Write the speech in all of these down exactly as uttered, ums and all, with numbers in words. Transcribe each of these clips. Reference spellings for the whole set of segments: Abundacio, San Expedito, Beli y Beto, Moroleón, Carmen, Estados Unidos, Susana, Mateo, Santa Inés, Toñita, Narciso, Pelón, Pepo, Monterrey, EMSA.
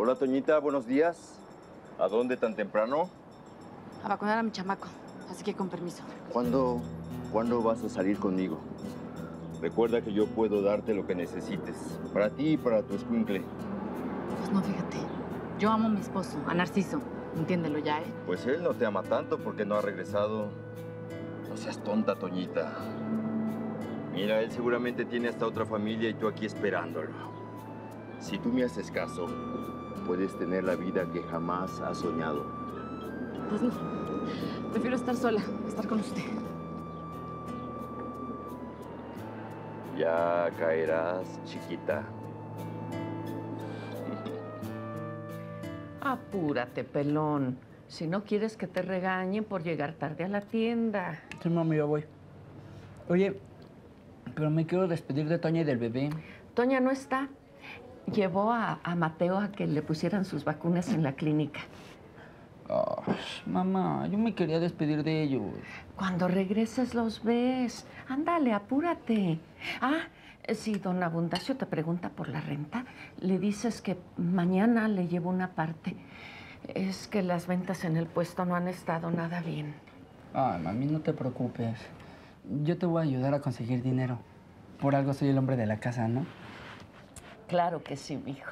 Hola, Toñita, buenos días. ¿A dónde tan temprano? A vacunar a mi chamaco, así que con permiso. ¿Cuándo, ¿cuándo vas a salir conmigo? Recuerda que yo puedo darte lo que necesites, para ti y para tu escuincle. Pues no, fíjate. Yo amo a mi esposo, a Narciso. Entiéndelo ya, ¿eh? Pues él no te ama tanto porque no ha regresado. No seas tonta, Toñita. Mira, él seguramente tiene hasta otra familia y tú aquí esperándolo. Si tú me haces caso, puedes tener la vida que jamás has soñado. Pues no. Prefiero estar sola, estar con usted. Ya caerás, chiquita. Apúrate, pelón. Si no quieres que te regañen por llegar tarde a la tienda. Sí, mami, yo voy. Oye, pero me quiero despedir de Toña y del bebé. Toña no está. Llevó a, a Mateo a que le pusieran sus vacunas en la clínica. Oh, mamá, yo me quería despedir de ellos. Cuando regreses los ves. Ándale, apúrate. Ah, si don Abundacio te pregunta por la renta, le dices que mañana le llevo una parte. Es que las ventas en el puesto no han estado nada bien. Ay, mami, no te preocupes. Yo te voy a ayudar a conseguir dinero. Por algo soy el hombre de la casa, ¿no? Claro que sí, mijo.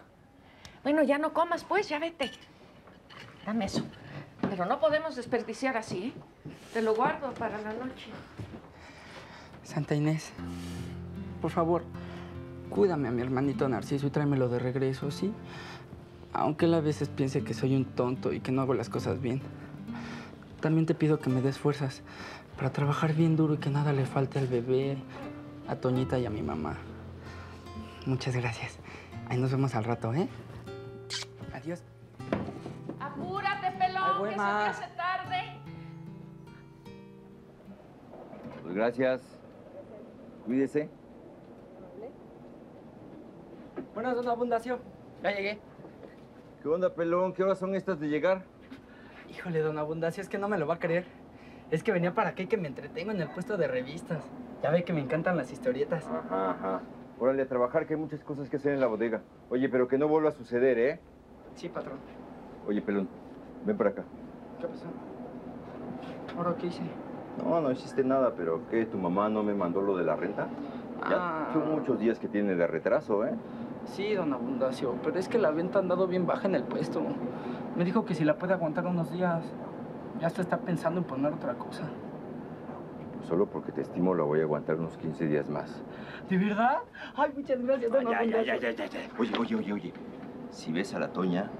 Bueno, ya no comas, pues, ya vete. Dame eso. Pero no podemos desperdiciar así, ¿eh? Te lo guardo para la noche. Santa Inés, por favor, cuídame a mi hermanito Narciso y tráemelo de regreso, ¿sí? Aunque él a veces piense que soy un tonto y que no hago las cosas bien. También te pido que me des fuerzas para trabajar bien duro y que nada le falte al bebé, a Toñita y a mi mamá. Muchas gracias. Ahí nos vemos al rato, ¿eh? Adiós. ¡Apúrate, pelón, que se te hace tarde! Pues gracias. Cuídese. Buenas, don Abundacio. Ya llegué. ¿Qué onda, pelón? ¿Qué horas son estas de llegar? Híjole, don Abundacio, es que no me lo va a creer. Es que venía para acá que me entretengo en el puesto de revistas. Ya ve que me encantan las historietas. Ajá, ajá. Órale, a trabajar, que hay muchas cosas que hacer en la bodega. Oye, pero que no vuelva a suceder, ¿eh? Sí, patrón. Oye, pelón, ven para acá. ¿Qué pasó? ¿Ahora qué hice? No, no hiciste nada, pero ¿qué? ¿Tu mamá no me mandó lo de la renta? Ah. Ya son muchos días que tiene de retraso, ¿eh? Sí, don Abundacio, pero es que la venta ha andado bien baja en el puesto. Me dijo que si la puede aguantar unos días. Ya hasta está pensando en poner otra cosa. Solo porque te estimo, la voy a aguantar unos quince días más. ¿De verdad? Ay, muchas gracias, don Abundacio. Ya, ya, ya, ya, ya. Oye, oye, oye, oye. Si ves a la Toña,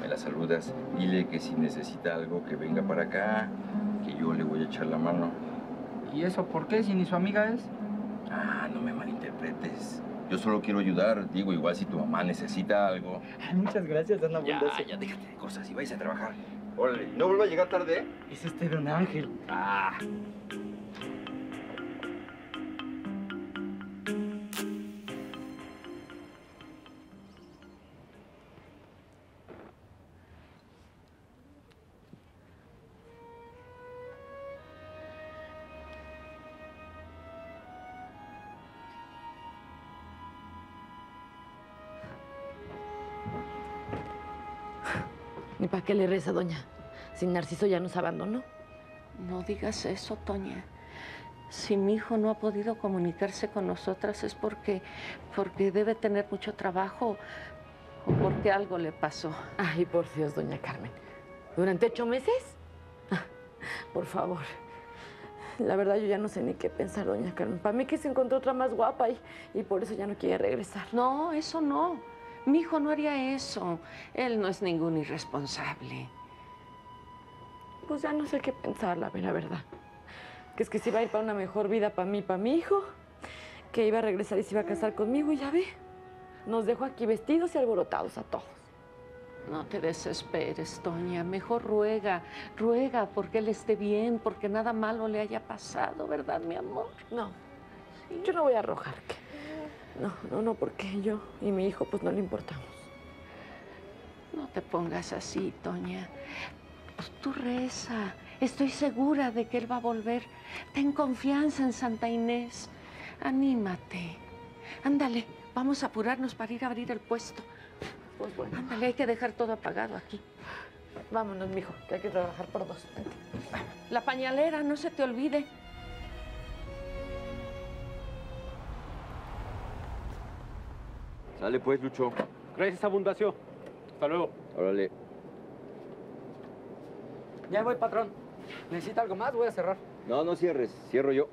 me la saludas. Dile que si necesita algo, que venga para acá, que yo le voy a echar la mano. ¿Y eso por qué? Si ni su amiga es. Ah, no me malinterpretes. Yo solo quiero ayudar. Digo, igual si tu mamá necesita algo. Ay, muchas gracias, don Abundacio. Ya, ya, déjate de cosas y vais a trabajar. Órale, no vuelva a llegar tarde, ¿eh? Es usted un ángel. Ah. ¿Y para qué le reza, doña? Si Narciso ya nos abandonó. No digas eso, Toña. Si mi hijo no ha podido comunicarse con nosotras es porque, porque debe tener mucho trabajo o porque algo le pasó. Ay, por Dios, doña Carmen. ¿Durante ocho meses? Ah, por favor. La verdad, yo ya no sé ni qué pensar, doña Carmen. Para mí que se encontró otra más guapa y, y por eso ya no quiere regresar. No, eso no. Mi hijo no haría eso. Él no es ningún irresponsable. Pues ya no sé qué pensar, la verdad. Que es que se iba a ir para una mejor vida para mí, para mi hijo. Que iba a regresar y se iba a casar conmigo y ya ve. Nos dejó aquí vestidos y alborotados a todos. No te desesperes, Toña. Mejor ruega, ruega porque él esté bien, porque nada malo le haya pasado, ¿verdad, mi amor? No, yo no voy a arrojar que... No, no, no, porque yo y mi hijo, pues, no le importamos. No te pongas así, Toña. Pues tú reza. Estoy segura de que él va a volver. Ten confianza en Santa Inés. Anímate. Ándale, vamos a apurarnos para ir a abrir el puesto. Pues bueno, vale, hay que dejar todo apagado aquí. Vámonos, mijo, que hay que trabajar por dos. La pañalera, no se te olvide. Dale pues, Lucho. Gracias, Abundacio. Hasta luego. Órale. Ya voy, patrón. ¿Necesita algo más? Voy a cerrar. No, no cierres. Cierro yo.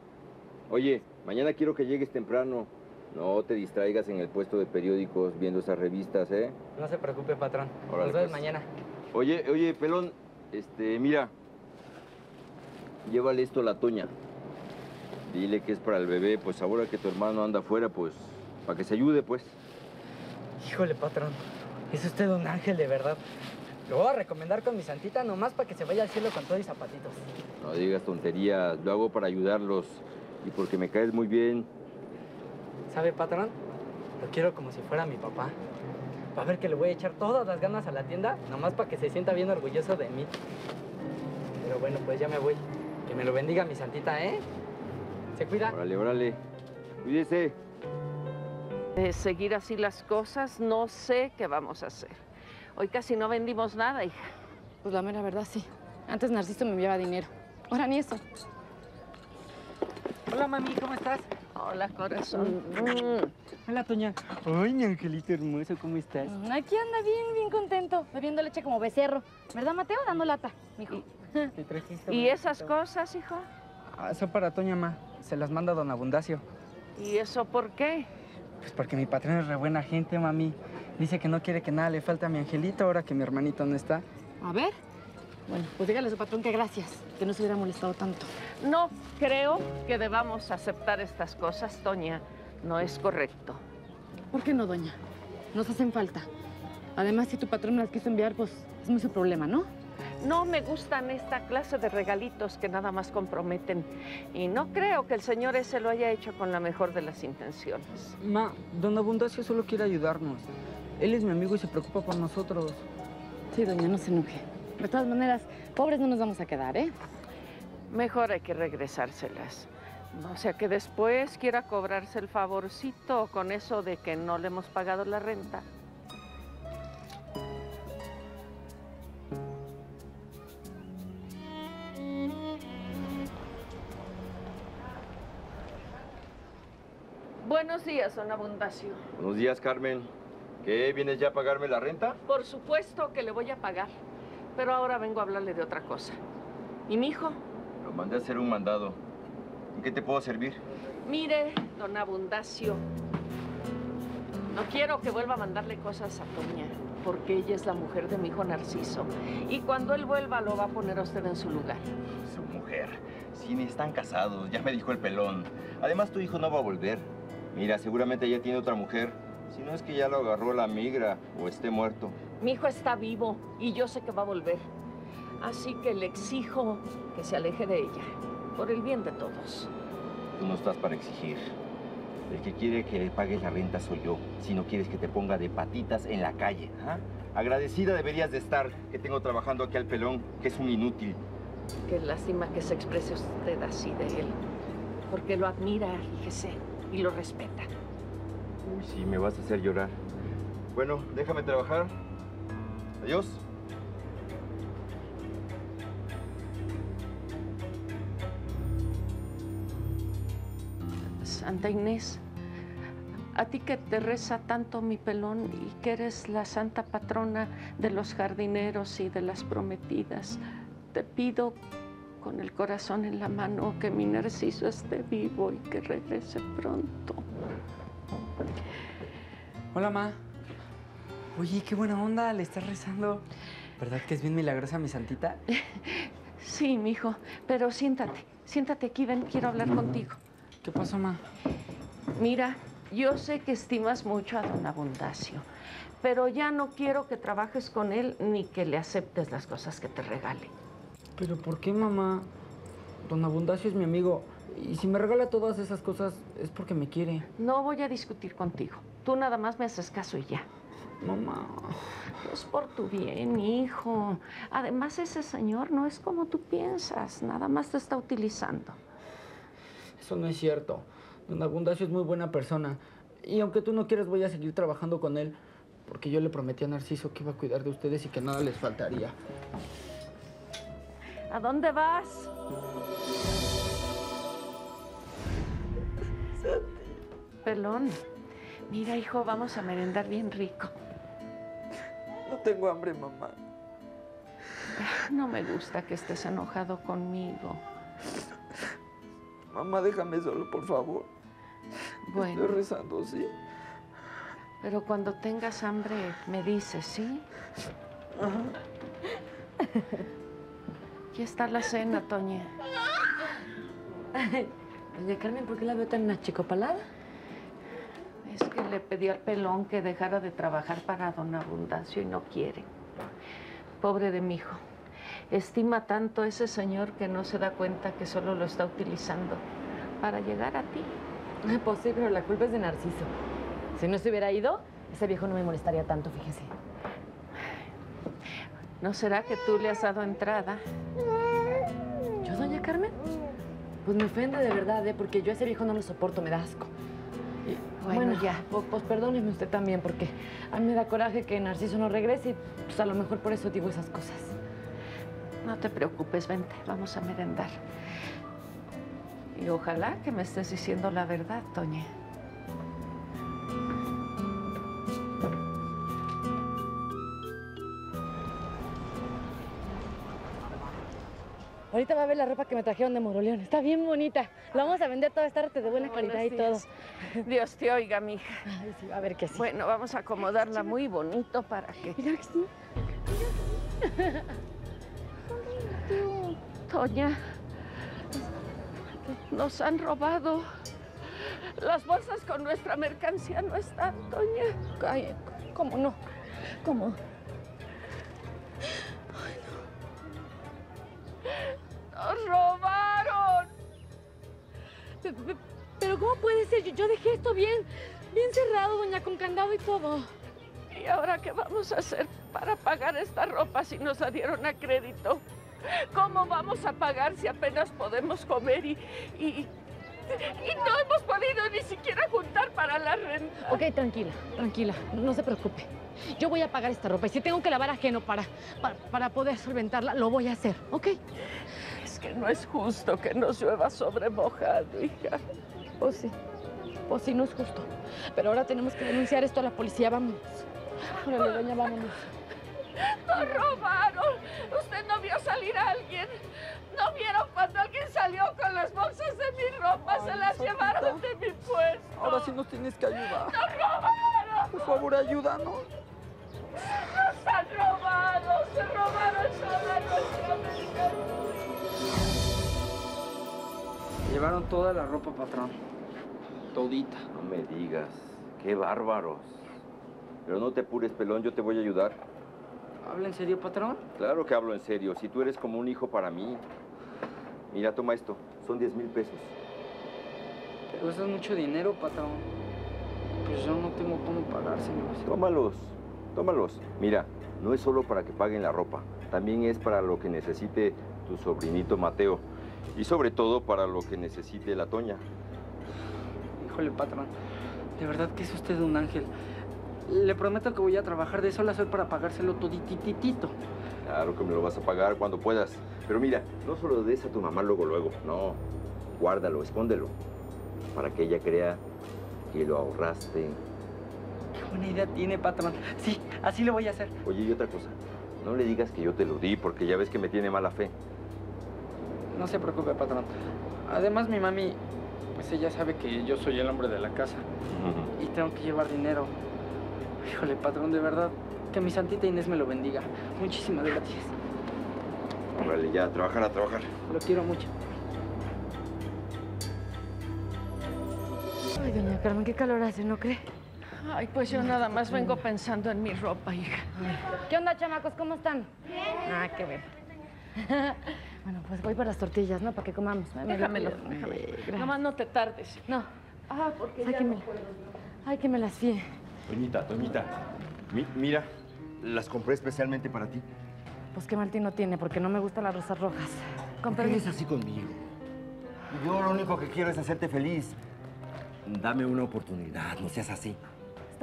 Oye, mañana quiero que llegues temprano. No te distraigas en el puesto de periódicos viendo esas revistas, ¿eh? No se preocupe, patrón. Órale, nos vemos pues mañana. Oye, oye, Pelón, este, mira. Llévale esto a la Toña. Dile que es para el bebé, pues ahora que tu hermano anda afuera, pues, para que se ayude, pues. Híjole, patrón, es usted un ángel, de verdad. Lo voy a recomendar con mi santita nomás para que se vaya al cielo con todo y zapatitos. No digas tonterías, lo hago para ayudarlos y porque me caes muy bien. ¿Sabe, patrón? Lo quiero como si fuera mi papá. Va a ver que le voy a echar todas las ganas a la tienda nomás para que se sienta bien orgulloso de mí. Pero bueno, pues ya me voy. Que me lo bendiga mi santita, ¿eh? ¿Se cuida? Órale, órale. Cuídese. De seguir así las cosas, no sé qué vamos a hacer. Hoy casi no vendimos nada, hija. Pues la mera verdad, sí. Antes Narciso me enviaba dinero. Ahora ni eso. Hola, mami, ¿cómo estás? Hola, corazón. Mm. Hola, Toña. Ay, mi angelito hermoso, ¿cómo estás? Aquí anda bien, bien contento, bebiendo leche como becerro. ¿Verdad, Mateo? Dando lata, mijo. ¿Te trajiste? ¿Y esas cosas, hijo? Ah, son para Toña, ma. Se las manda don Abundacio. ¿Y eso por qué? Pues porque mi patrón es re buena gente, mami. Dice que no quiere que nada le falte a mi angelito ahora que mi hermanito no está. A ver. Bueno, pues dígale a su patrón que gracias, que no se hubiera molestado tanto. No creo que debamos aceptar estas cosas, Toña. No es correcto. ¿Por qué no, doña? Nos hacen falta. Además, si tu patrón no las quiso enviar, pues es muy su problema, ¿no? No me gustan esta clase de regalitos que nada más comprometen. Y no creo que el señor ese lo haya hecho con la mejor de las intenciones. Ma, don Abundacio solo quiere ayudarnos. Él es mi amigo y se preocupa por nosotros. Sí, doña, no se enoje. De todas maneras, pobres no nos vamos a quedar, ¿eh? Mejor hay que regresárselas. O sea, que después quiera cobrarse el favorcito con eso de que no le hemos pagado la renta. Buenos días, don Abundacio. Buenos días, Carmen. ¿Qué? ¿Vienes ya a pagarme la renta? Por supuesto que le voy a pagar, pero ahora vengo a hablarle de otra cosa. ¿Y mi hijo? Lo mandé a hacer un mandado. ¿En qué te puedo servir? Mire, don Abundacio, no quiero que vuelva a mandarle cosas a Toña, porque ella es la mujer de mi hijo Narciso. Y cuando él vuelva, lo va a poner a usted en su lugar. Su mujer. Sí, ni están casados, ya me dijo el Pelón. Además, tu hijo no va a volver. Mira, seguramente ya tiene otra mujer. Si no es que ya lo agarró la migra o esté muerto. Mi hijo está vivo y yo sé que va a volver. Así que le exijo que se aleje de ella, por el bien de todos. Tú no estás para exigir. El que quiere que le pagues la renta soy yo, si no quieres que te ponga de patitas en la calle. ¿Ah? Agradecida deberías de estar que tengo trabajando aquí al Pelón, que es un inútil. Qué lástima que se exprese usted así de él, porque lo admira, fíjese. Y lo respeta. Uy, sí, me vas a hacer llorar. Bueno, déjame trabajar. Adiós. Santa Inés, a ti que te reza tanto mi Pelón y que eres la santa patrona de los jardineros y de las prometidas, te pido con el corazón en la mano, que mi Narciso esté vivo y que regrese pronto. Hola, ma. Oye, qué buena onda, le estás rezando. ¿Verdad que es bien milagrosa mi santita? Sí, mijo, pero siéntate. Siéntate aquí, ven, quiero hablar contigo. ¿Qué pasó, ma? Mira, yo sé que estimas mucho a don Abundacio, pero ya no quiero que trabajes con él ni que le aceptes las cosas que te regale. ¿Pero por qué, mamá? Don Abundacio es mi amigo. Y si me regala todas esas cosas, es porque me quiere. No voy a discutir contigo. Tú nada más me haces caso y ya. Mamá. Es por tu bien, hijo. Además, ese señor no es como tú piensas. Nada más te está utilizando. Eso no es cierto. Don Abundacio es muy buena persona. Y aunque tú no quieras, voy a seguir trabajando con él. Porque yo le prometí a Narciso que iba a cuidar de ustedes y que nada les faltaría. ¿A dónde vas? Pelón, mira, hijo, vamos a merendar bien rico. No tengo hambre, mamá. No me gusta que estés enojado conmigo. Mamá, déjame solo, por favor. Bueno. Estoy rezando, ¿sí? Pero cuando tengas hambre, me dices, ¿sí? Ajá. Aquí está la cena, Toña. Doña Carmen, ¿por qué la veo tan achicopalada? Es que le pedí al Pelón que dejara de trabajar para don Abundacio y no quiere. Pobre de mi hijo. Estima tanto a ese señor que no se da cuenta que solo lo está utilizando para llegar a ti. Pues sí, pero la culpa es de Narciso. Si no se hubiera ido, ese viejo no me molestaría tanto, fíjese. ¿No será que tú le has dado entrada? ¿Yo, doña Carmen? Pues me ofende de verdad, ¿eh? Porque yo a ese viejo no lo soporto, me da asco. Bueno, bueno, ya. Pues, pues perdóneme usted también, porque a mí me da coraje que Narciso no regrese y pues a lo mejor por eso digo esas cosas. No te preocupes, vente, vamos a merendar. Y ojalá que me estés diciendo la verdad, Toña. Ahorita va a ver la ropa que me trajeron de Moroleón. Está bien bonita. La vamos a vender toda esta arte de buena calidad y todo. Dios te oiga, mija. Ay, sí, a ver que sí. Bueno, vamos a acomodarla muy bonito para que... Mira que sí. Mira. Toña, nos han robado. Las bolsas con nuestra mercancía no están, Toña. Ay, ¿cómo no? ¿Cómo? ¡Nos robaron! Pero ¿cómo puede ser? Yo, yo dejé esto bien, bien cerrado, doña, con candado y todo. ¿Y ahora qué vamos a hacer para pagar esta ropa si nos la dieron a crédito? ¿Cómo vamos a pagar si apenas podemos comer y, y, y no hemos podido ni siquiera juntar para la renta? Ok, tranquila, tranquila, no se preocupe. Yo voy a pagar esta ropa y si tengo que lavar ajeno para, para, para poder solventarla, lo voy a hacer, ¿ok? Es que no es justo que nos llueva sobre mojado, hija. Pues sí, pues sí, no es justo. Pero ahora tenemos que denunciar esto a la policía, vamos. Órale, doña, vámonos. ¡Nos robaron! ¿Usted no vio salir a alguien? ¿No vieron cuando alguien salió con las bolsas de mi ropa? Ay, ¡se las Santa. Llevaron de mi puesto! Ahora sí nos tienes que ayudar. ¡Nos robaron! Por favor, ayúdanos. ¡Nos han robado! ¡Se robaron toda nuestra mercancía! Llevaron toda la ropa, patrón. Todita. No me digas. ¡Qué bárbaros! Pero no te apures, Pelón. Yo te voy a ayudar. ¿Habla en serio, patrón? Claro que hablo en serio. Si tú eres como un hijo para mí. Mira, toma esto. Son diez mil pesos. Pero eso es mucho dinero, patrón. Pues yo no tengo cómo pagárselo. Tómalos. Tómalos. Mira, no es solo para que paguen la ropa. También es para lo que necesite tu sobrinito Mateo. Y sobre todo para lo que necesite la Toña. Híjole, patrón. De verdad que es usted un ángel. Le prometo que voy a trabajar de sol a sol para pagárselo toditititito. Claro que me lo vas a pagar cuando puedas. Pero mira, no solo lo des a tu mamá luego, luego. No, guárdalo, escóndelo. Para que ella crea que lo ahorraste. Qué buena idea tiene, patrón. Sí, así lo voy a hacer. Oye, y otra cosa. No le digas que yo te lo di, porque ya ves que me tiene mala fe. No se preocupe, patrón. Además, mi mami, pues ella sabe que yo soy el hombre de la casa. Uh-huh. Y tengo que llevar dinero. Híjole, patrón, de verdad, que mi santita Inés me lo bendiga. Muchísimas gracias. Órale, ya, a trabajar, a trabajar. Lo quiero mucho. Ay, doña Carmen, qué calor hace, ¿no cree? Ay, pues yo nada más vengo pensando en mi ropa, hija. ¿Qué onda, chamacos? ¿Cómo están? Bien. Ah, qué bueno. Bueno, pues voy para las tortillas, ¿no? Para que comamos. Déjamelo, déjame. Nomás no te tardes. No. Ah, porque ya no puedo. Ay, que me las fíe. Toñita, Toñita, mi, mira, las compré especialmente para ti. Pues qué mal ti no tiene, porque no me gustan las rosas rojas. ¿Por qué eres así conmigo? Yo lo único que quiero es hacerte feliz. Dame una oportunidad, no seas así.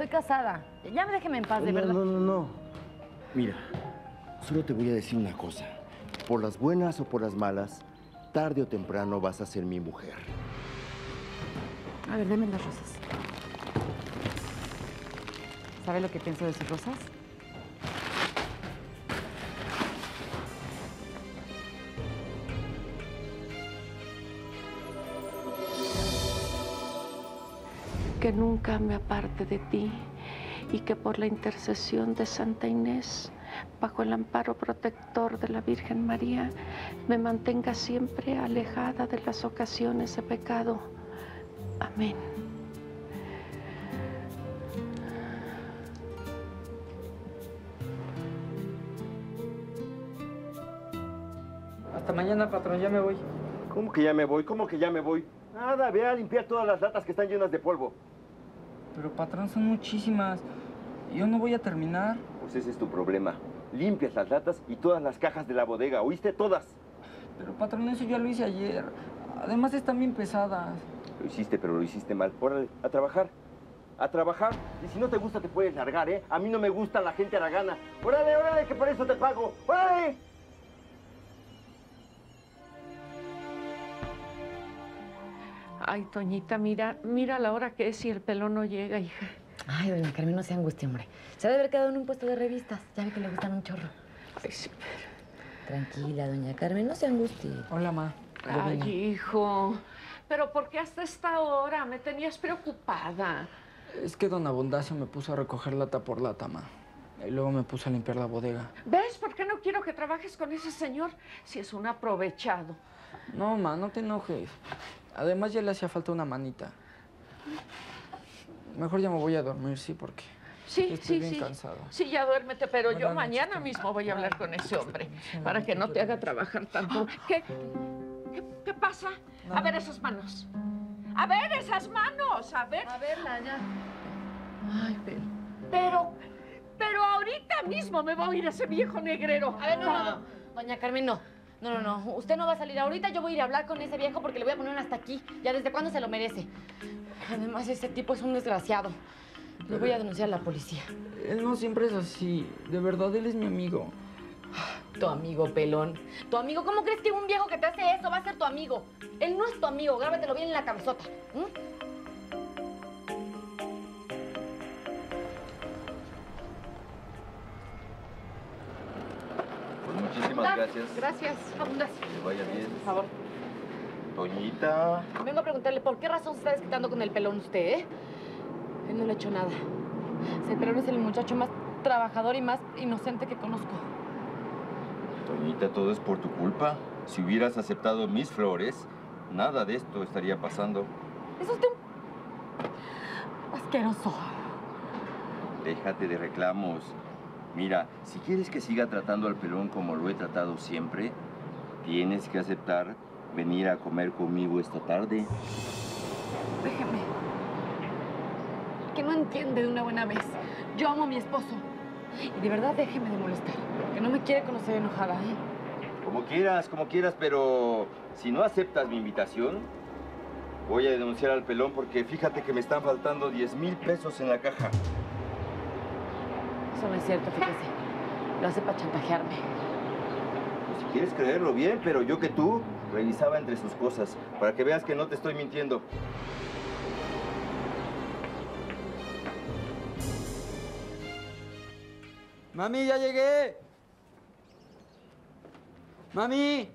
Estoy casada. Ya me déjeme en paz, de no, verdad. No, no, no. Mira, solo te voy a decir una cosa. Por las buenas o por las malas, tarde o temprano vas a ser mi mujer. A ver, deme las rosas. ¿Sabe lo que pienso de sus rosas? Que nunca me aparte de ti y que por la intercesión de Santa Inés, bajo el amparo protector de la Virgen María, me mantenga siempre alejada de las ocasiones de pecado. Amén. Hasta mañana, patrón, ya me voy. ¿Cómo que ya me voy? ¿Cómo que ya me voy? Nada, ve a limpiar todas las latas que están llenas de polvo. Pero, patrón, son muchísimas. Yo no voy a terminar. Pues ese es tu problema. Limpias las latas y todas las cajas de la bodega, ¿oíste? Todas. Pero, patrón, eso ya lo hice ayer. Además, están bien pesadas. Lo hiciste, pero lo hiciste mal. Órale, a trabajar. A trabajar. Y si no te gusta, te puedes largar, ¿eh? A mí no me gusta la gente haragana. Órale, órale, que por eso te pago. Órale. Ay, Toñita, mira, mira la hora que es y el Pelón no llega, hija. Ay, doña Carmen, no se angustie, hombre. Se ha de haber quedado en un puesto de revistas. Ya ve que le gustan un chorro. Ay, sí, pero... Tranquila, doña Carmen, no se angustie. Hola, ma. Hola, ay, doña. Hijo. ¿Pero por qué hasta esta hora? Me tenías preocupada. Es que don Abundacio me puso a recoger lata por lata, ma. Y luego me puso a limpiar la bodega. ¿Ves? ¿Por qué no quiero que trabajes con ese señor si es un aprovechado? No, ma, no te enojes. Además, ya le hacía falta una manita. Mejor ya me voy a dormir, ¿sí? Porque sí, estoy sí, bien sí. cansado. Sí, ya duérmete, pero yo mañana mismo voy a hablar con ese hombre para que no te haga trabajar tanto. ¿Qué, qué, qué pasa? No. A ver esas manos. A ver esas manos, a ver. A verla ya. Ay, pero... Pero, pero ahorita mismo me va a oír ese viejo negrero. A ver, no, no, no. Doña Carmen, no. No, no, no. Usted no va a salir ahorita. Yo voy a ir a hablar con ese viejo porque le voy a poner hasta aquí. Ya desde cuándo se lo merece. Además, ese tipo es un desgraciado. Lo voy a denunciar a la policía. Él no siempre es así. De verdad, él es mi amigo. Tu amigo, Pelón. Tu amigo. ¿Cómo crees que un viejo que te hace eso va a ser tu amigo? Él no es tu amigo. Grábatelo bien en la cabezota. ¿Mm? Muchísimas gracias. Gracias, Abundacio. Que vaya bien. Por favor. Toñita. Vengo a preguntarle, ¿por qué razón se está desquitando con el Pelón usted, eh? Él no le ha hecho nada. El Pelón es el muchacho más trabajador y más inocente que conozco. Toñita, todo es por tu culpa. Si hubieras aceptado mis flores, nada de esto estaría pasando. Es usted un... asqueroso. Déjate de reclamos. Mira, si quieres que siga tratando al Pelón como lo he tratado siempre, tienes que aceptar venir a comer conmigo esta tarde. Déjeme. Que no entiende de una buena vez. Yo amo a mi esposo. Y de verdad déjeme de molestar, que no me quiere conocer enojada, ¿eh? Como quieras, como quieras, pero si no aceptas mi invitación, voy a denunciar al Pelón porque fíjate que me están faltando diez mil pesos en la caja. Eso no es cierto, fíjese. Lo hace para chantajearme. Pues si quieres creerlo bien, pero yo que tú revisaba entre sus cosas para que veas que no te estoy mintiendo. Mami, ya llegué. Mami.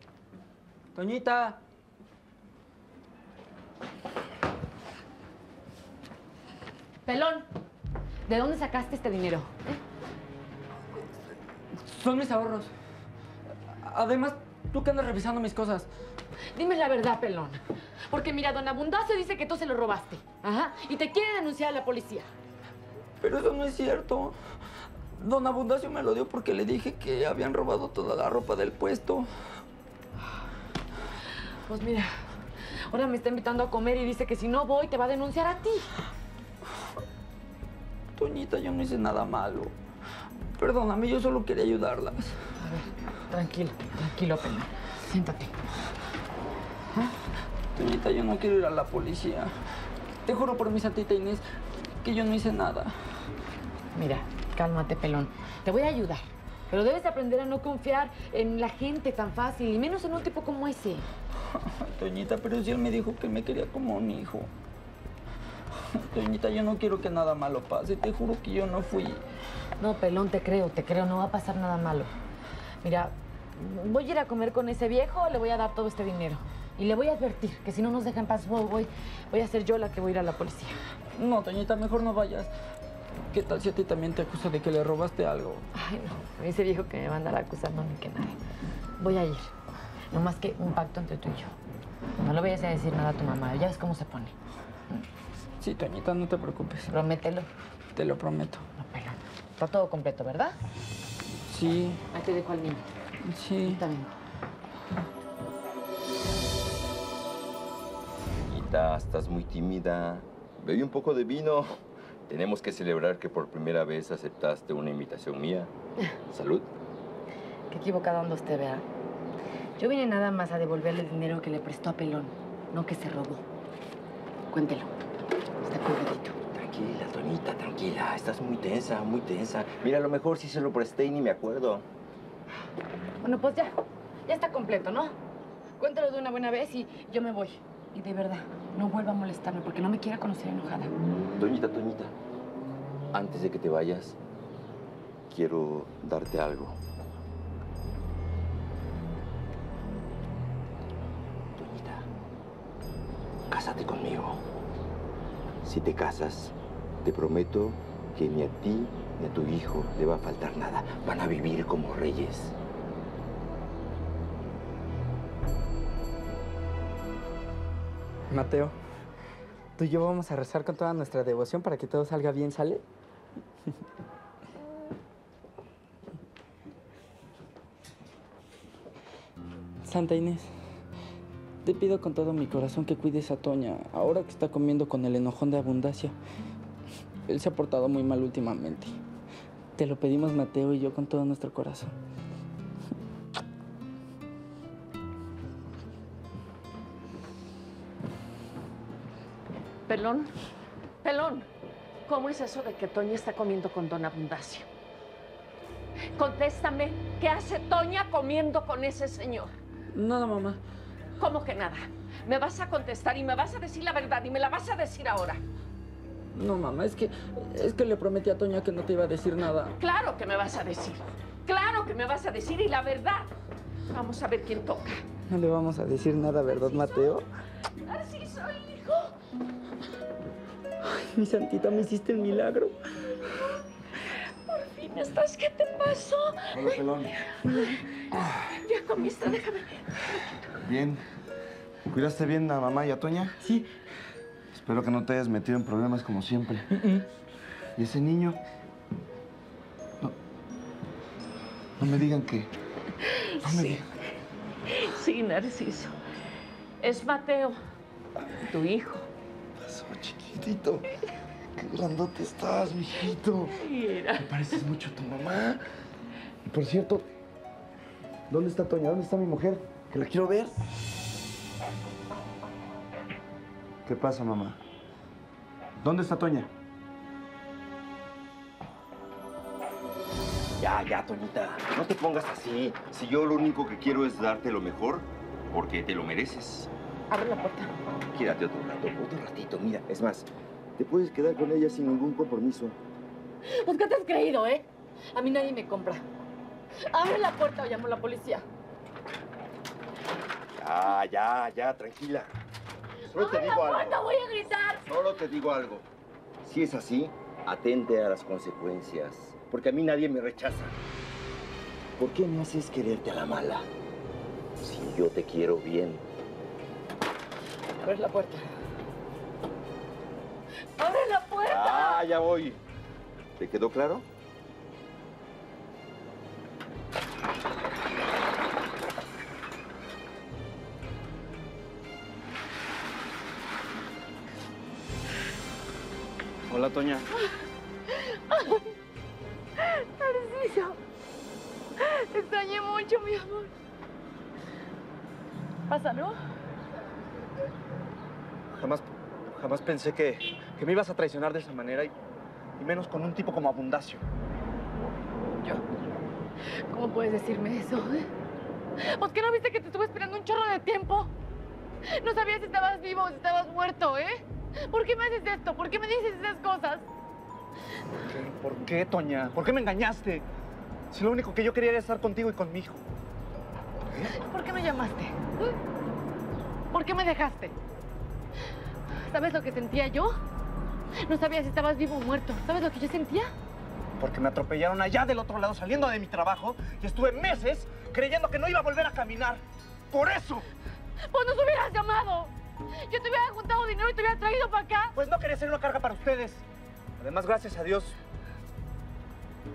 Toñita. Pelón, ¿de dónde sacaste este dinero? ¿Eh? Son mis ahorros. Además, tú que andas revisando mis cosas. Dime la verdad, Pelón. Porque mira, don Abundacio dice que tú se lo robaste. Ajá. Y te quiere denunciar a la policía. Pero eso no es cierto. Don Abundacio me lo dio porque le dije que habían robado toda la ropa del puesto. Pues mira, ahora me está invitando a comer y dice que si no voy te va a denunciar a ti. Toñita, yo no hice nada malo. Perdóname, yo solo quería ayudarlas. A ver, tranquilo, tranquilo, Pelón. Siéntate. ¿Ah? Toñita, yo no quiero ir a la policía. Te juro por mi santita Inés que yo no hice nada. Mira, cálmate, Pelón. Te voy a ayudar, pero debes aprender a no confiar en la gente tan fácil, y menos en un tipo como ese. Toñita, pero si él me dijo que me quería como un hijo. Toñita, yo no quiero que nada malo pase. Te juro que yo no fui. No, Pelón, te creo, te creo. No va a pasar nada malo. Mira, voy a ir a comer con ese viejo, le voy a dar todo este dinero. Y le voy a advertir que si no nos dejan en paz, voy, voy a ser yo la que voy a ir a la policía. No, Toñita, mejor no vayas. ¿Qué tal si a ti también te acusa de que le robaste algo? Ay, no. Ese viejo que me va a andar acusando ni que nada. Voy a ir. No más que un pacto entre tú y yo. No le vayas a decir nada a tu mamá. Ya ves cómo se pone. Sí, Toñita, no te preocupes. Promételo. Te lo prometo. No, Pelón. Está todo completo, ¿verdad? Sí. Ahí te dejo al niño. Sí. Está bien. Toñita, estás muy tímida. Bebí un poco de vino. Tenemos que celebrar que por primera vez aceptaste una invitación mía. Salud. Qué equivocado anda usted, vea. Yo vine nada más a devolverle el dinero que le prestó a Pelón, no que se robó. Cuéntelo. Está cubiertito. Tranquila, Toñita, tranquila. Estás muy tensa, muy tensa. Mira, a lo mejor sí se lo presté y ni me acuerdo. Bueno, pues ya. Ya está completo, ¿no? Cuéntalo de una buena vez y yo me voy. Y de verdad, no vuelva a molestarme porque no me quiera conocer enojada. Toñita, Toñita, antes de que te vayas, quiero darte algo. Toñita, cásate conmigo. Si te casas, te prometo que ni a ti ni a tu hijo le va a faltar nada. Van a vivir como reyes. Mateo, tú y yo vamos a rezar con toda nuestra devoción para que todo salga bien, ¿sale? Santa Inés, te pido con todo mi corazón que cuides a Toña, ahora que está comiendo con el enojón de Abundacio. Él se ha portado muy mal últimamente. Te lo pedimos, Mateo y yo, con todo nuestro corazón. Pelón, Pelón, ¿cómo es eso de que Toña está comiendo con don Abundacio? Contéstame, ¿qué hace Toña comiendo con ese señor? Nada, mamá. ¿Cómo que nada? Me vas a contestar y me vas a decir la verdad y me la vas a decir ahora. No, mamá, es que, es que le prometí a Toña que no te iba a decir nada. Claro que me vas a decir. Claro que me vas a decir y la verdad. Vamos a ver quién toca. No le vamos a decir nada, ¿verdad, Mateo? Narciso, hijo. Ay, mi santita, me hiciste el milagro. Por fin estás. ¿Qué te pasó? Hola, Pelón. Ya comiste, déjame. Bien. ¿Cuidaste bien a mamá y a Toña? Sí. Espero que no te hayas metido en problemas como siempre. Uh-uh. ¿Y ese niño? No. No me digan que... No me sí. digan. Sí, Narciso. Es Mateo, tu hijo. Pasó, chiquitito. Qué grandote estás, mijito. Mira. Te pareces mucho a tu mamá. Y por cierto, ¿dónde está Toña? ¿Dónde está mi mujer? Que la quiero ver. ¿Qué pasa, mamá? ¿Dónde está Toña? Ya, ya, Toñita. No te pongas así. Si yo lo único que quiero es darte lo mejor, porque te lo mereces. Abre la puerta. Quédate otro rato, otro ratito. Mira, es más, te puedes quedar con ella sin ningún compromiso. Pues, ¿qué te has creído, eh? A mí nadie me compra. Abre la puerta o llamo a la policía. Ya, ya, ya, tranquila. Solo te digo algo. Voy a gritar. Solo te digo algo. Si es así, atente a las consecuencias. Porque a mí nadie me rechaza. ¿Por qué me haces quererte a la mala? Si yo te quiero bien. Abre la puerta. ¡Abre la puerta! Ah, ya voy. ¿Te quedó claro? Hola, Toña. Ay, Narciso. Te extrañé mucho, mi amor. Pásalo. Jamás, jamás pensé que, que me ibas a traicionar de esa manera y, y menos con un tipo como Abundacio. ¿Yo? ¿Cómo puedes decirme eso? ¿Eh? ¿Pues qué no viste que te estuve esperando un chorro de tiempo? No sabía si estabas vivo o si estabas muerto, ¿eh? ¿Por qué me haces esto? ¿Por qué me dices esas cosas? ¿Por qué, ¿Por qué Toña? ¿Por qué me engañaste? Si lo único que yo quería era estar contigo y con mi hijo. ¿Eh? ¿Por qué me llamaste? ¿Por qué me dejaste? ¿Sabes lo que sentía yo? No sabía si estabas vivo o muerto. ¿Sabes lo que yo sentía? Porque me atropellaron allá del otro lado, saliendo de mi trabajo, y estuve meses creyendo que no iba a volver a caminar. ¡Por eso! ¡Pues nos hubieras llamado! Yo te hubiera juntado dinero y te hubiera traído para acá. Pues no quería ser una carga para ustedes. Además, gracias a Dios,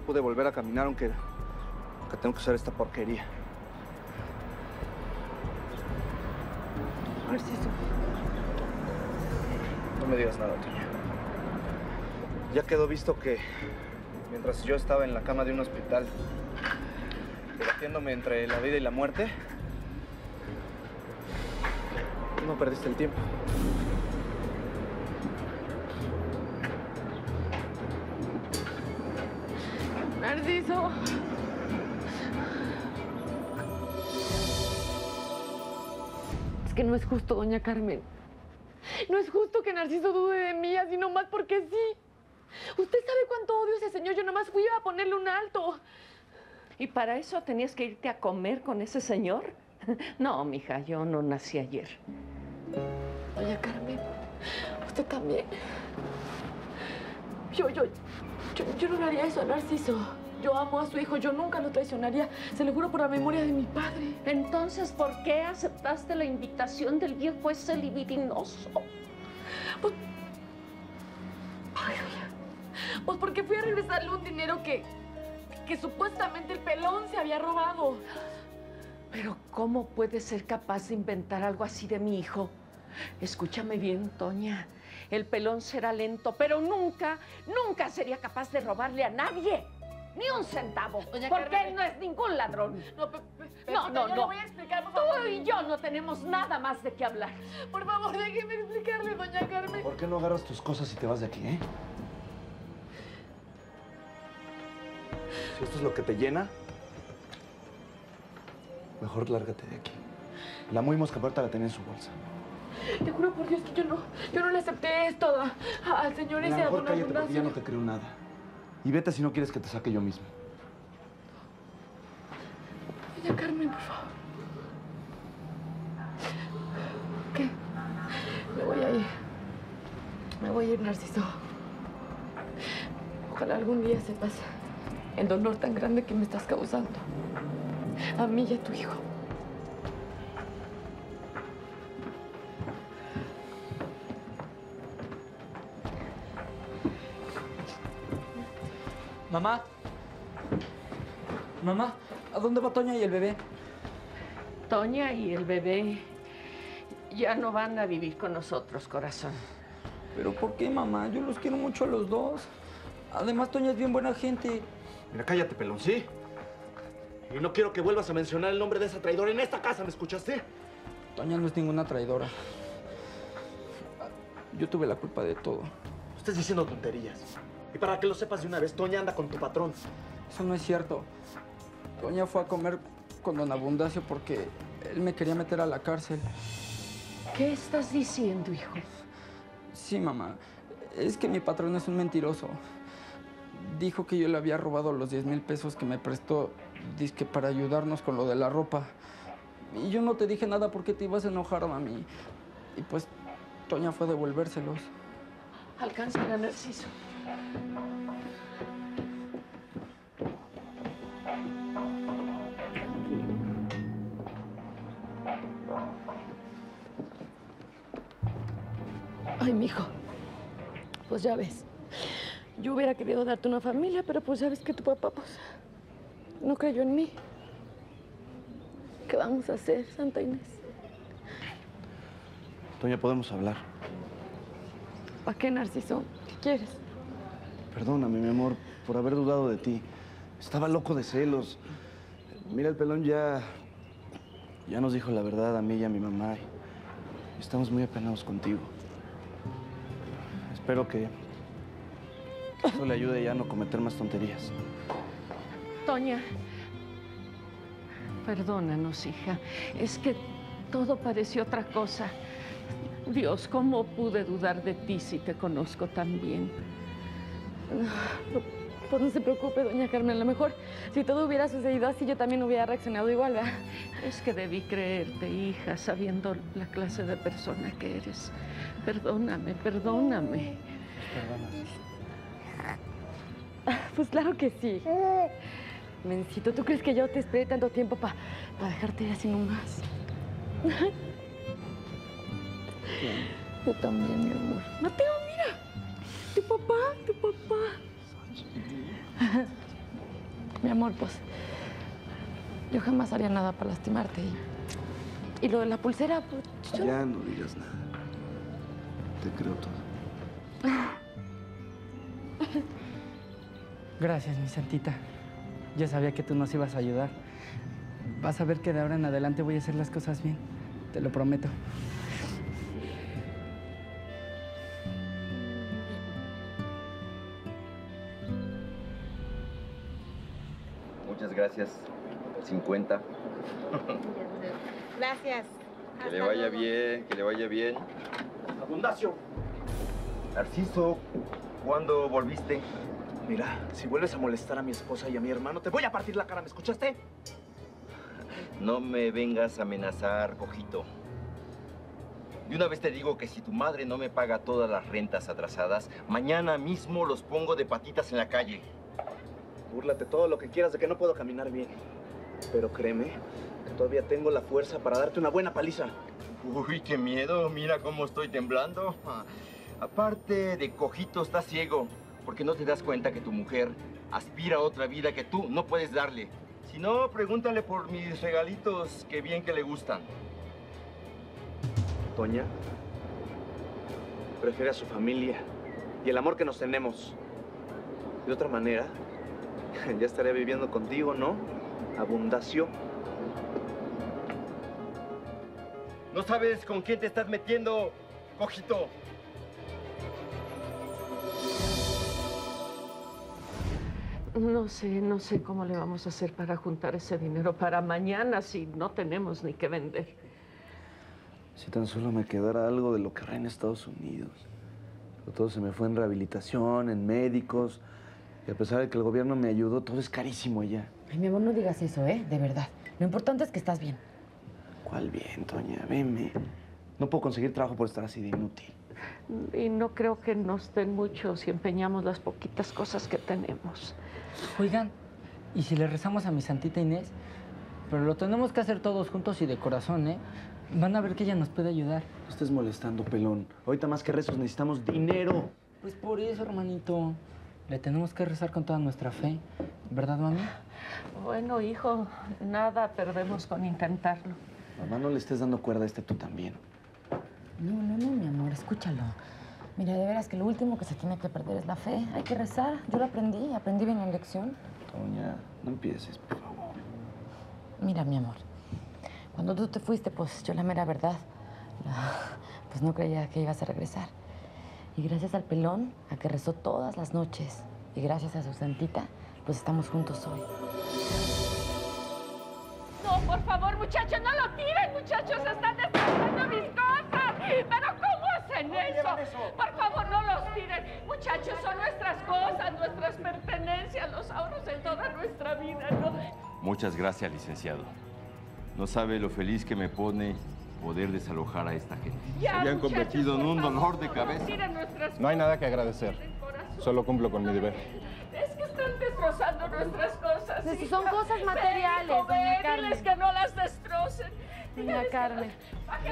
pude volver a caminar, aunque, aunque tengo que usar esta porquería. Narciso. No me digas nada, Toña. Ya quedó visto que mientras yo estaba en la cama de un hospital, debatiéndome entre la vida y la muerte, tú no perdiste el tiempo. Narciso. Es que no es justo, doña Carmen. No es justo que Narciso dude de mí así nomás porque sí. Usted sabe cuánto odio a ese señor. Yo nomás fui a ponerle un alto. ¿Y para eso tenías que irte a comer con ese señor? No, mija, yo no nací ayer. Doña Carmen, usted también. Yo, yo, yo, yo no haría eso a Narciso. Yo amo a su hijo, yo nunca lo traicionaría. Se lo juro por la memoria de mi padre. Entonces, ¿por qué aceptaste la invitación del viejo ese libidinoso? Pues... Ay, Pues porque fui a regresarle un dinero que, que supuestamente el pelón se había robado. Pero ¿cómo puedes ser capaz de inventar algo así de mi hijo? Escúchame bien, Toña. El pelón será lento, pero nunca, nunca sería capaz de robarle a nadie. Ni un centavo. Doña porque Carmen, él no es ningún ladrón. No, pero, pero, no, no. Yo no. Le voy a explicar, por favor. Tú y yo no tenemos nada más de qué hablar. Por favor, déjeme explicarle, doña Carmen. ¿Por qué no agarras tus cosas y te vas de aquí, eh? Si esto es lo que te llena, mejor lárgate de aquí. La muy moscaparta la tenía en su bolsa. Te juro por Dios que yo no, yo no le acepté esto al señor ese Abundacio. Mejor cállate porque ya no te creo nada. Y vete si no quieres que te saque yo mismo. Doña Carmen, por favor. ¿Qué? Me voy a ir. Me voy a ir, Narciso. Ojalá algún día se pase el dolor tan grande que me estás causando. A mí y a tu hijo. Mamá. Mamá, ¿a dónde va Toña y el bebé? Toña y el bebé ya no van a vivir con nosotros, corazón. ¿Pero por qué, mamá? Yo los quiero mucho a los dos. Además, Toña es bien buena gente. Mira, cállate, pelón, ¿sí? Y no quiero que vuelvas a mencionar el nombre de esa traidora en esta casa, ¿me escuchaste? Toña no es ninguna traidora. Yo tuve la culpa de todo. Estás diciendo tonterías. Y para que lo sepas de una vez, Toña anda con tu patrón. Eso no es cierto. Toña fue a comer con don Abundacio porque él me quería meter a la cárcel. ¿Qué estás diciendo, hijo? Sí, mamá. Es que mi patrón es un mentiroso. Dijo que yo le había robado los diez mil pesos que me prestó, dizque para ayudarnos con lo de la ropa. Y yo no te dije nada porque te ibas a enojar, mami. Y pues, Toña fue a devolvérselos. Alcáncela, Narciso. Ay, mijo. Pues ya ves. Yo hubiera querido darte una familia, pero pues ya ves que tu papá, pues, no creyó en mí. ¿Qué vamos a hacer, Santa Inés? Toña, podemos hablar. ¿Para qué, Narciso? ¿Qué quieres? Perdóname, mi amor, por haber dudado de ti. Estaba loco de celos. Mira, el pelón ya... ya nos dijo la verdad a mí y a mi mamá. Estamos muy apenados contigo. Espero que... que eso le ayude ya a no cometer más tonterías. Toña, perdónanos, hija. Es que todo pareció otra cosa. Dios, ¿cómo pude dudar de ti si te conozco tan bien? No, pues no se preocupe, doña Carmen. A lo mejor si todo hubiera sucedido así, yo también hubiera reaccionado igual, ¿verdad? Es que debí creerte, hija, sabiendo la clase de persona que eres. Perdóname, perdóname. ¿Perdonas? Pues claro que sí. Mencito, ¿tú crees que yo te esperé tanto tiempo para pa dejarte ir así nomás? Bien. Yo también, mi amor. Mateo, mira. Tu papá, tu papá. Mi amor, pues yo jamás haría nada para lastimarte. Y, y lo de la pulsera, pues yo... Ya no digas nada. Te creo todo. Gracias, mi santita. Yo sabía que tú nos ibas a ayudar. Vas a ver que de ahora en adelante voy a hacer las cosas bien. Te lo prometo. Muchas gracias. cincuenta. Gracias. Que Hasta le vaya luego. bien, que le vaya bien. Abundacio. Narciso, ¿cuándo volviste? Mira, si vuelves a molestar a mi esposa y a mi hermano, te voy a partir la cara, ¿me escuchaste? No me vengas a amenazar, cojito. De una vez te digo que si tu madre no me paga todas las rentas atrasadas, mañana mismo los pongo de patitas en la calle. Búrlate todo lo que quieras de que no puedo caminar bien. Pero créeme que todavía tengo la fuerza para darte una buena paliza. Uy, qué miedo. Mira cómo estoy temblando. Aparte de cojito, estás ciego. Porque no te das cuenta que tu mujer aspira a otra vida que tú no puedes darle. Si no, pregúntale por mis regalitos, que bien que le gustan. Toña prefiere a su familia y el amor que nos tenemos. De otra manera, ya estaría viviendo contigo, ¿no? Abundacio. No sabes con quién te estás metiendo, cojito. No sé, no sé cómo le vamos a hacer para juntar ese dinero para mañana si no tenemos ni qué vender. Si tan solo me quedara algo de lo que reina en Estados Unidos. Pero todo se me fue en rehabilitación, en médicos. Y a pesar de que el gobierno me ayudó, todo es carísimo allá. Ay, mi amor, no digas eso, ¿eh? De verdad. Lo importante es que estás bien. ¿Cuál bien, Toña? Venme. No puedo conseguir trabajo por estar así de inútil. Y no creo que nos den mucho si empeñamos las poquitas cosas que tenemos. Oigan, ¿y si le rezamos a mi santita Inés? Pero lo tenemos que hacer todos juntos y de corazón, ¿eh? Van a ver que ella nos puede ayudar. No estés molestando, pelón. Ahorita más que rezos necesitamos dinero. Pues por eso, hermanito. Le tenemos que rezar con toda nuestra fe. ¿Verdad, mami? Bueno, hijo, nada perdemos con intentarlo. Mamá, no le estés dando cuerda a este tú también. No, no, no, mi amor, escúchalo. Mira, de veras que lo último que se tiene que perder es la fe. Hay que rezar. Yo lo aprendí, aprendí bien la lección. Toña, no empieces, por favor. Mira, mi amor, cuando tú te fuiste, pues yo la mera verdad, pues no creía que ibas a regresar. Y gracias al pelón, a que rezó todas las noches, y gracias a su santita, pues estamos juntos hoy. No, por favor, muchachos, no lo tiren, muchachos, están destrozando mis cosas. ¿Pero cómo hacen eso? eso? Por favor, no los tiren. Muchachos, son nuestras cosas, nuestras pertenencias, los ahorros de toda nuestra vida, ¿no? Muchas gracias, licenciado. No sabe lo feliz que me pone poder desalojar a esta gente. Ya, se habían convertido en un dolor favor, de cabeza. No, no hay nada que agradecer. Solo cumplo con mi deber. Es que están destrozando nuestras cosas. Si son cosas materiales, doña Carmen. Diles que no las destrocen. Doña Carmen.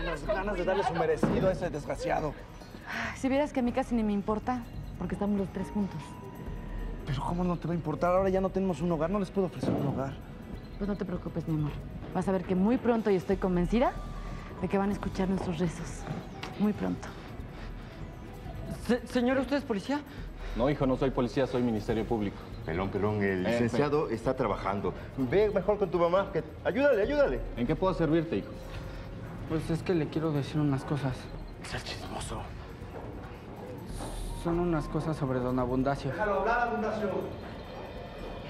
Las ganas de darle su merecido a ese desgraciado. Si vieras que a mí casi ni me importa, porque estamos los tres juntos. Pero ¿cómo no te va a importar? Ahora ya no tenemos un hogar, no les puedo ofrecer un hogar. Pues no te preocupes, mi amor. Vas a ver que muy pronto, y estoy convencida, de que van a escuchar nuestros rezos. Muy pronto. Se- señor, ¿usted es policía? No, hijo, no soy policía, soy Ministerio Público. Pelón, pelón, el licenciado está trabajando. Ve mejor con tu mamá, que... ayúdale, ayúdale. ¿En qué puedo servirte, hijo? Pues es que le quiero decir unas cosas. Es chismoso. son unas cosas sobre don Abundacio. Déjalo hablar, Abundacio.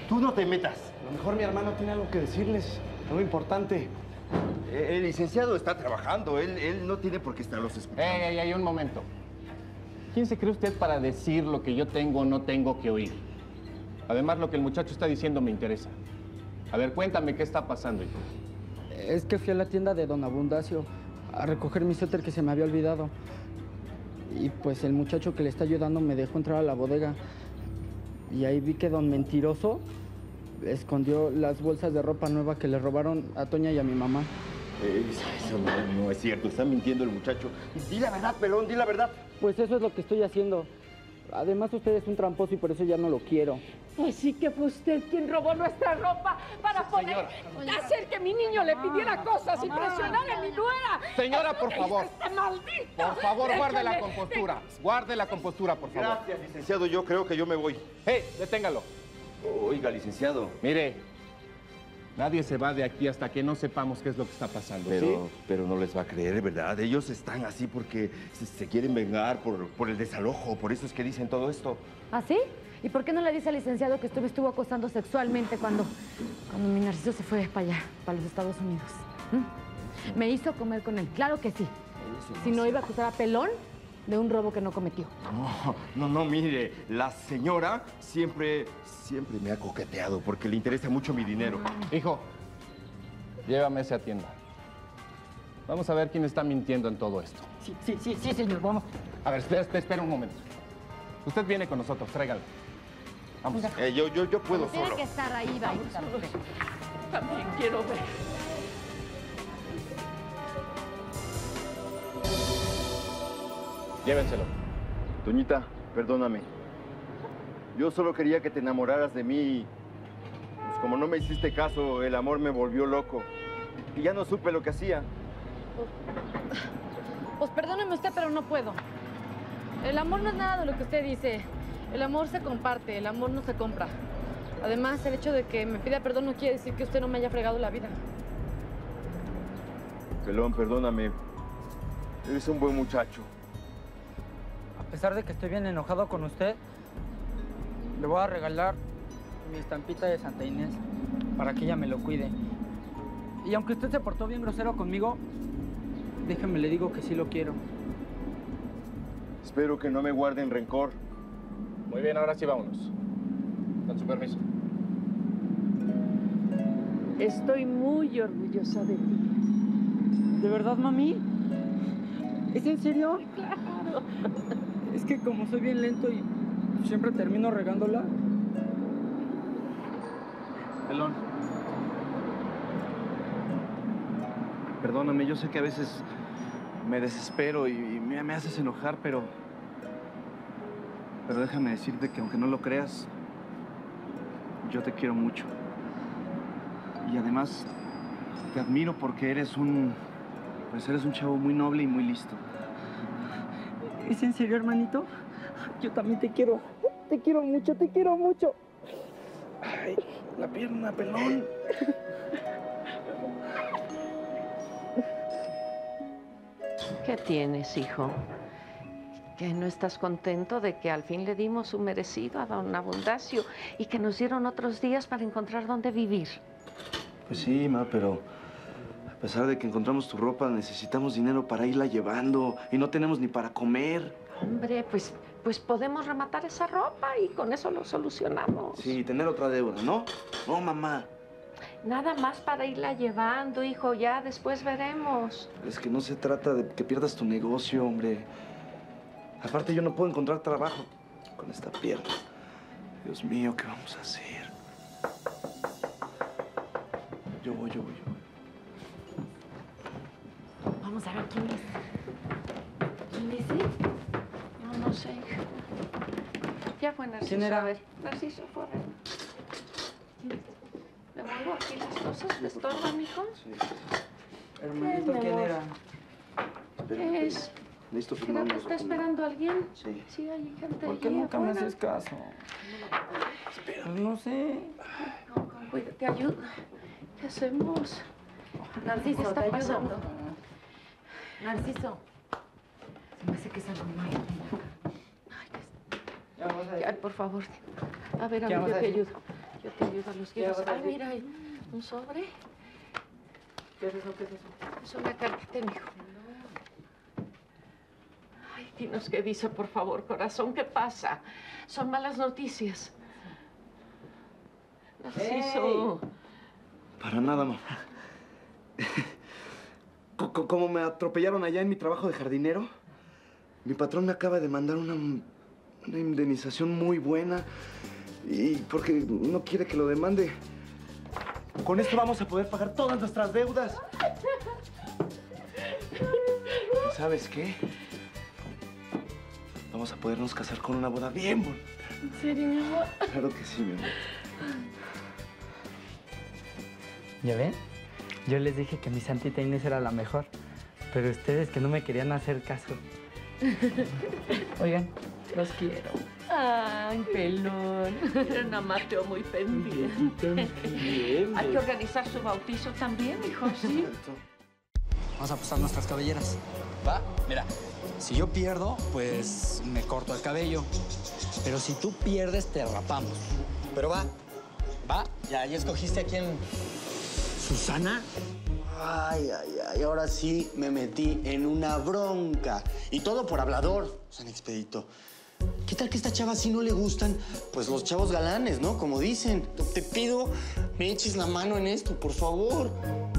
Tú no te metas. A lo mejor mi hermano tiene algo que decirles, algo importante. Eh, el licenciado está trabajando. Él, él no tiene por qué estarlos escuchando. Ey, ey, ey, un momento. ¿Quién se cree usted para decir lo que yo tengo o no tengo que oír? Además, lo que el muchacho está diciendo me interesa. A ver, cuéntame qué está pasando, hijo. Es que fui a la tienda de don Abundacio a recoger mi suéter que se me había olvidado. Y pues el muchacho que le está ayudando me dejó entrar a la bodega. Y ahí vi que don Mentiroso escondió las bolsas de ropa nueva que le robaron a Toña y a mi mamá. Eso no, no es cierto, está mintiendo el muchacho. Di la verdad, Pelón, di la verdad. Pues eso es lo que estoy haciendo. Además, usted es un tramposo y por eso ya no lo quiero. Así que fue usted quien robó nuestra ropa para sí, poder señora. hacer que mi niño le pidiera cosas y presionar a mi nuera. Señora, por favor. Este maldito. Por favor, guarde la compostura. Guarde la compostura, por favor. Gracias, licenciado. Yo creo que yo me voy. ¡Hey, deténgalo! Oiga, licenciado. Mire, nadie se va de aquí hasta que no sepamos qué es lo que está pasando. Pero, ¿sí? pero no les va a creer, ¿verdad? Ellos están así porque se, se quieren vengar por, por el desalojo. Por eso es que dicen todo esto. ¿Ah, sí? ¿Y por qué no le dice al licenciado que usted me estuvo acosando sexualmente cuando, cuando mi Narciso se fue para allá, para los Estados Unidos? ¿Mm? Me hizo comer con él, claro que sí. No si no sea. iba a acusar a Pelón de un robo que no cometió. No, no, no, mire, la señora siempre, siempre me ha coqueteado porque le interesa mucho mi dinero. Ah. Hijo, llévame a esa tienda. Vamos a ver quién está mintiendo en todo esto. Sí, sí, sí, sí, señor, vamos. A ver, espera, espera, espera un momento. Usted viene con nosotros, tráigalo. Vamos. Eh, yo, yo, yo puedo Tiene solo. Tiene que estar ahí, va. También quiero ver. Llévenselo. Toñita, perdóname. Yo solo quería que te enamoraras de mí. Pues como no me hiciste caso, el amor me volvió loco. Y ya no supe lo que hacía. Pues, pues perdóname usted, pero no puedo. El amor no es nada de lo que usted dice. El amor se comparte, el amor no se compra. Además, el hecho de que me pida perdón no quiere decir que usted no me haya fregado la vida. Pelón, perdóname. Eres un buen muchacho. A pesar de que estoy bien enojado con usted, le voy a regalar mi estampita de Santa Inés para que ella me lo cuide. Y aunque usted se portó bien grosero conmigo, déjeme le digo que sí lo quiero. Espero que no me guarden rencor. Muy bien, ahora sí vámonos. Con su permiso. Estoy muy orgullosa de ti. ¿De verdad, mami? ¿Es en serio? Claro. Es que como soy bien lento y siempre termino regándola. Pelón. Perdóname, yo sé que a veces me desespero y me, me haces enojar, pero... Pero déjame decirte que aunque no lo creas, yo te quiero mucho. Y además, te admiro porque eres un... Pues eres un chavo muy noble y muy listo. ¿Es en serio, hermanito? Yo también te quiero. Te quiero mucho, te quiero mucho. Ay, la pierna, Pelón. ¿Qué tienes, hijo? ¿Que no estás contento de que al fin le dimos su merecido a don Abundacio y que nos dieron otros días para encontrar dónde vivir? Pues sí, ma, pero a pesar de que encontramos tu ropa, necesitamos dinero para irla llevando y no tenemos ni para comer. Hombre, pues, pues podemos rematar esa ropa y con eso lo solucionamos. Sí, tener otra deuda, ¿no? No, mamá. Nada más para irla llevando, hijo, ya después veremos. Es que no se trata de que pierdas tu negocio, hombre. Aparte, yo no puedo encontrar trabajo con esta pierna. Dios mío, ¿qué vamos a hacer? Yo voy, yo voy, yo voy. Vamos a ver quién es. ¿Quién es él? No, no sé. Ya fue Narciso. ¿Quién era? A ver, Narciso fue a ver. ¿Quién es? ¿Le vuelvo aquí las cosas? ¿Le estorban, hijo? Sí. Hermanito, ¿quién era? ¿Qué es? Listo, firmamos. ¿Creo que está esperando a alguien? Sí. Sí, hay gente. ¿Por qué nunca me haces caso? Espera. No sé. No, cuida, te ayudo. ¿Qué hacemos? Narciso, está pasando. Narciso. Se me hace que es algo malo. Ay, Ay, por favor. A ver, a ver, yo te ayudo. Yo te ayudo a los guiros. Ay, mira, hay un sobre. ¿Qué es eso? ¿Qué es eso? Es una cartita, mijo. Ay, dinos qué dice, por favor, corazón. ¿Qué pasa? Son malas noticias. Narciso. Hey. Para nada, mamá. Como me atropellaron allá en mi trabajo de jardinero, mi patrón me acaba de mandar una, una indemnización muy buena y porque no quiere que lo demande. Con esto vamos a poder pagar todas nuestras deudas. ¿Sabes qué? Vamos a podernos casar con una boda bien bonita. ¿En serio, mi amor? Claro que sí, mi amor. ¿Ya ven? Yo les dije que mi Santita Inés era la mejor, pero ustedes que no me querían hacer caso. Oigan, los quiero. Ay, Pelón. Era a Mateo muy pendiente. Hay que organizar su bautizo también, hijo, ¿sí? Vamos a apostar nuestras cabelleras. ¿Va? Mira, si yo pierdo, pues me corto el cabello. Pero si tú pierdes, te rapamos. Pero va. ¿Va? Ya, ya escogiste a quién... ¿Susana? Ay, ay, ay, ahora sí me metí en una bronca. Y todo por hablador, San Expedito. ¿Qué tal que a esta chava sí no le gustan? Pues los chavos galanes, ¿no? Como dicen. Te pido, me eches la mano en esto, por favor.